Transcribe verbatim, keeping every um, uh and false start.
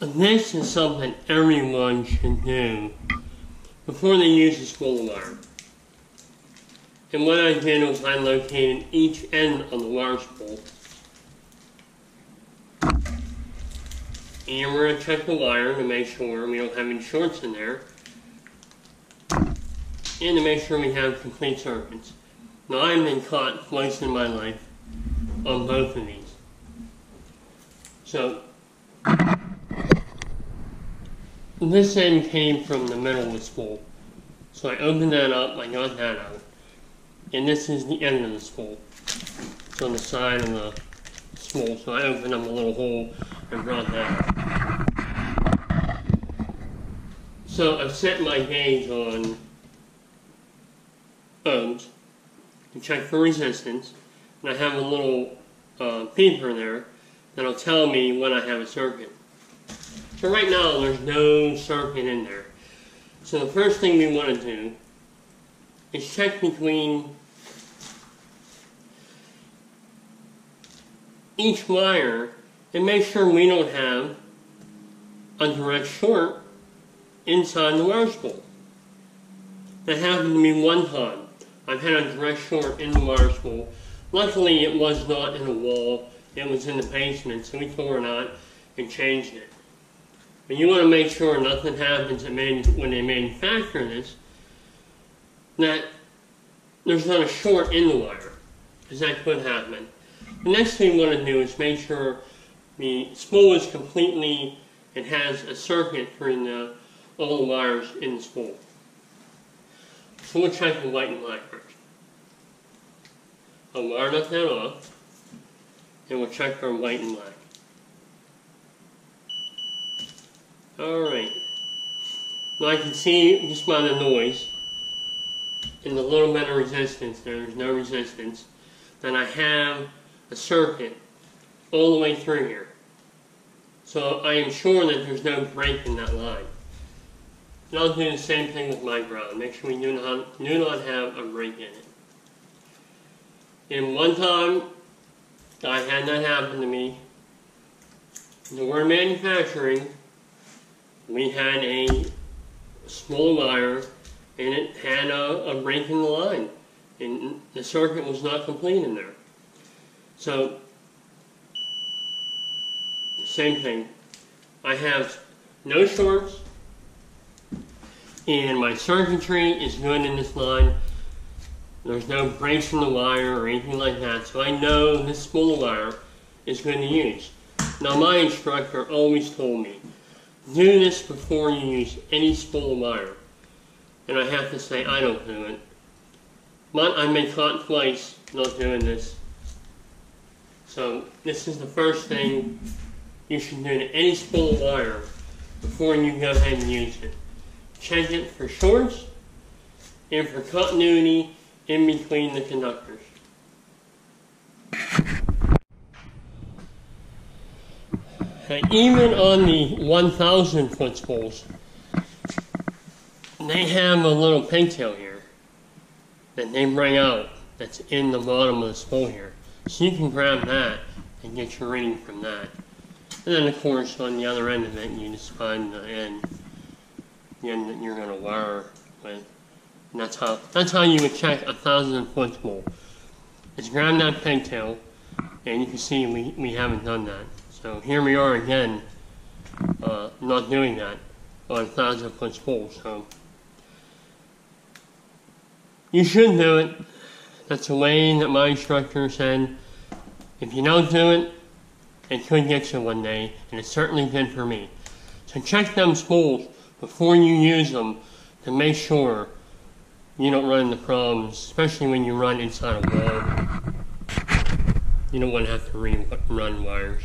And this is something everyone should do before they use the school alarm. And what I did was I located each end of the alarm spool. And we're going to check the wire to make sure we don't have any shorts in there. And to make sure we have complete circuits. Now I've been caught twice in my life on both of these. So, this end came from the middle of the spool. So I opened that up, I got that out. And this is the end of the spool. It's on the side of the spool. So I opened up a little hole and brought that out. So I've set my gauge on ohms to check for resistance. And I have a little uh, peeper there that'll tell me when I have a circuit. So right now there's no circuit in there. So the first thing we want to do is check between each wire and make sure we don't have a direct short inside the wire spool. That happened to me one time. I've had a direct short in the wire spool. Luckily it was not in a wall, it was in the basement, so we tore it out and changed it. But you want to make sure nothing happens when they manufacture this, that there's not a short in the wire, because that could happen. The next thing you want to do is make sure the spool is completely, it has a circuit through the, all the wires in the spool. So we'll check the white and black first. I'll wire that off, and we'll check for white and black. Alright, now I can see just by the noise and the little bit of resistance, there's no resistance, that I have a circuit all the way through here. So I am sure that there's no break in that line. And I'll do the same thing with my ground, make sure we do not, do not have a break in it. And one time, I had that happen to me, the word manufacturing. We had a small wire, and it had a, a break in the line, and the circuit was not complete in there. So, same thing. I have no shorts, and my circuitry is good in this line. There's no breaks in the wire or anything like that, so I know this small wire is going to use. Now, my instructor always told me, do this before you use any spool of wire. And I have to say, I don't do it. But I've been caught twice not doing this. So, this is the first thing you should do to any spool of wire before you go ahead and use it. Check it for shorts and for continuity in between the conductors. Now, even on the one thousand foot spools, they have a little pigtail here that they bring out that's in the bottom of the spool here. So you can grab that and get your reading from that. And then, of course, on the other end of it, you just find the end, the end that you're going to wire with. And that's how, that's how you would check a one thousand foot spool. Just grab that pigtail, and you can see we, we haven't done that. So here we are again, uh, not doing that on one thousand foot spool. So you should do it. That's the way that my instructor said. If you don't do it, it could get you one day, and it certainly did for me. So check them spools before you use them to make sure you don't run into problems, especially when you run inside a wall. You don't want to have to re-run wires.